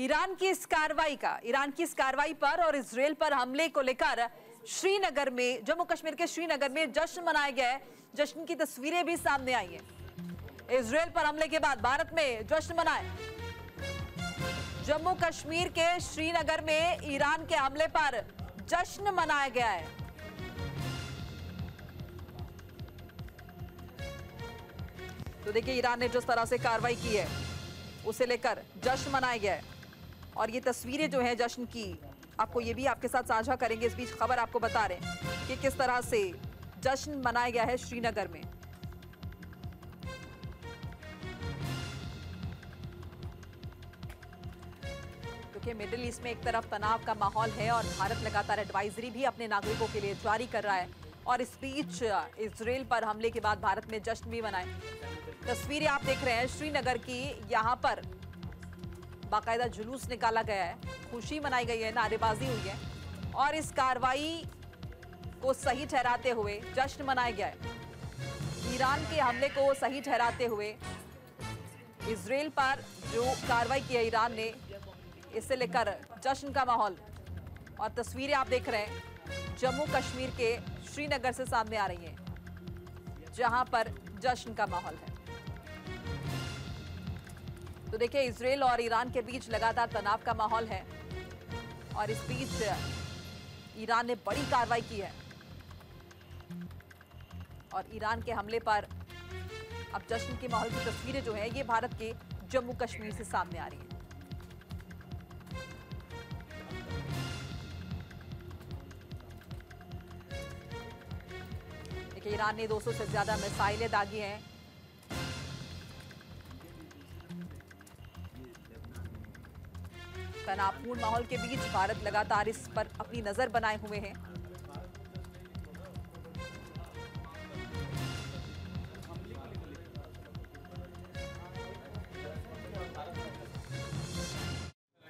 Iran की इस कार्रवाई पर और इजरायल पर हमले को लेकर श्रीनगर में, जम्मू कश्मीर के श्रीनगर में जश्न मनाया गया है। जश्न की तस्वीरें भी सामने आई हैं। इजरायल पर हमले के बाद भारत में जश्न मनाए। जम्मू कश्मीर के श्रीनगर में ईरान के हमले पर जश्न मनाया गया है। तो देखिए, ईरान ने जिस तरह से कार्रवाई की है उसे लेकर जश्न मनाया गया है और ये तस्वीरें जो हैं जश्न की, आपको ये भी आपके साथ साझा करेंगे। इस बीच खबर आपको बता रहे हैं कि किस तरह से जश्न मनाया गया है श्रीनगर में। क्योंकि मिडिल ईस्ट में एक तरफ तनाव का माहौल है और भारत लगातार एडवाइजरी भी अपने नागरिकों के लिए जारी कर रहा है और इस बीच इजरायल पर हमले के बाद भारत में जश्न भी मनाए। तस्वीरें आप देख रहे हैं श्रीनगर की, यहाँ पर बाकायदा जुलूस निकाला गया है, खुशी मनाई गई है, नारेबाजी हुई है और इस कार्रवाई को सही ठहराते हुए जश्न मनाया गया है। ईरान के हमले को सही ठहराते हुए इजरायल पर जो कार्रवाई की है ईरान ने, इससे लेकर जश्न का माहौल और तस्वीरें आप देख रहे हैं जम्मू कश्मीर के श्रीनगर से सामने आ रही हैं, जहां पर जश्न का माहौल है। तो देखिए, इजरायल और ईरान के बीच लगातार तनाव का माहौल है और इस बीच ईरान ने बड़ी कार्रवाई की है और ईरान के हमले पर अब जश्न के माहौल की तस्वीरें जो है ये भारत के जम्मू कश्मीर से सामने आ रही हैं। देखिए, ईरान ने 200 से ज्यादा मिसाइलें दागी हैं। तनावपूर्ण माहौल के बीच भारत लगातार इस पर अपनी नजर बनाए हुए हैं।